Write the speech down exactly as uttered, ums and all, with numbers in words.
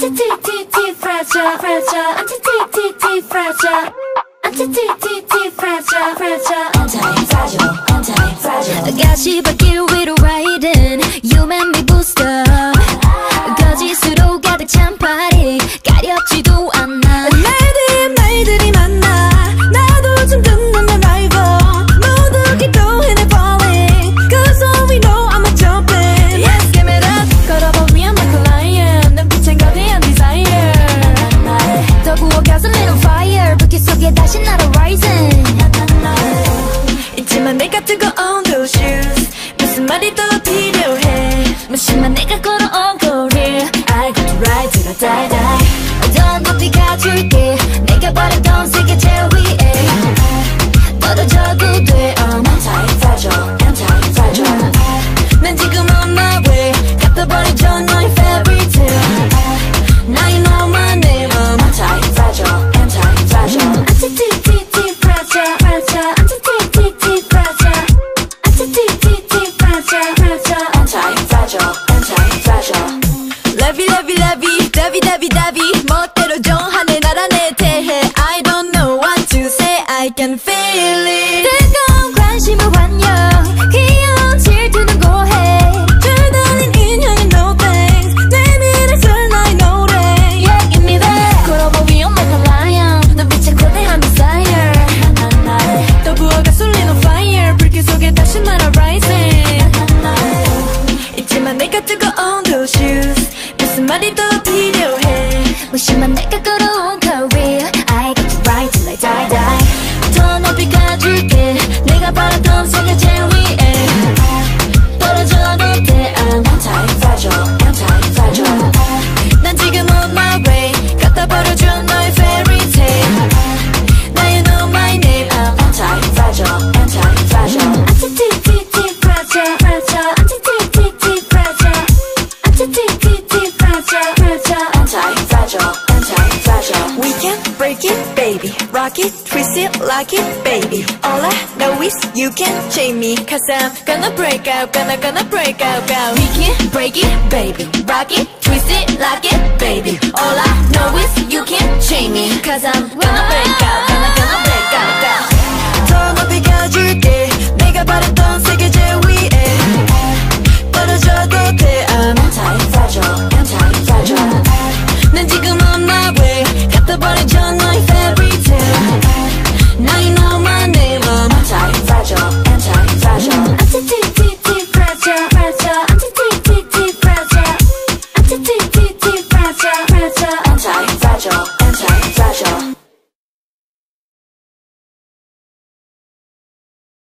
Anti-fragile, fragile, anti-fragile, anti-fragile, fragile, anti-fragile, anti-fragile. 다시 바뀔 위로 riding, you make me boost up. 거짓으로 가득 찬 파리, 가렵지도 않아. 말들이 말들이 많아, 나도 좀 든든한 rival. 모두 기도해내 falling, 'cause all we know I'm a jumping. Yes, give it up, 걸어보면 like a lion. 눈빛엔 거대한 desire. 더 구워가서 little fire, 불길 속에 다시 나를 rising. 있지만 내가 뜨거운 blue shoes, 무슨 말이 더 필요해? 무심한 내가 걸어온 거리, I got to ride till I die die. 어두운 높이 가줄게, 내가 바랬던 세계 제일 위에. 떨어져도 돼, I'm anti-fragile, anti-fragile. 난 지금 on my way, 갚아버리죠 너의 fairy tale. Now you know my name, I'm anti-fragile, anti-fragile. Anti-fragile, fragile, anti-fragile, anti-fragile, fragile. Anti-fragile, anti-fragile. Lovey, lovey, lovey, dovey, dovey, dovey. 멋대로 정하네 나라 내 대해. I don't know what to say, I can feel it. 뜨거운 관심을 환영, 귀여운 질투는 고해. 줄다린 인형이 no thanks, 내 미래 설 나의 노래. Yeah, give me that. 걸어보 위험 like a lion, 눈빛에 거대한 desire. 더 부어가 쏠리는 fire, 불길 속에 다시 말아 rising. 있지만 내가 뜨거운 blue shoes, 무슨 말이 더 필요해? 무심한 내가 걸어온 career, I got to ride till I die die. 더 높이 가줄게, 내가 바랐던 세계 제일 위에. 떨어져도 돼, I'm anti-fragile, anti-fragile. 난 지금 on my way, 갖다 버려줘 너의 fairy tale. Now you know my name, I'm anti-fragile, anti-fragile. Anti-fragile, fragile, anti-fragile, anti-fragile, fragile, anti-fragile, anti-fragile. We can break it, baby. Rock it, twist it, lock it, baby. All I know is you can't chain me, 'cause I'm gonna break out, gonna gonna break out, out. We can break it, baby. Rock it, twist it, lock it, baby. All I know is you can't chain me, 'cause I'm gonna break out.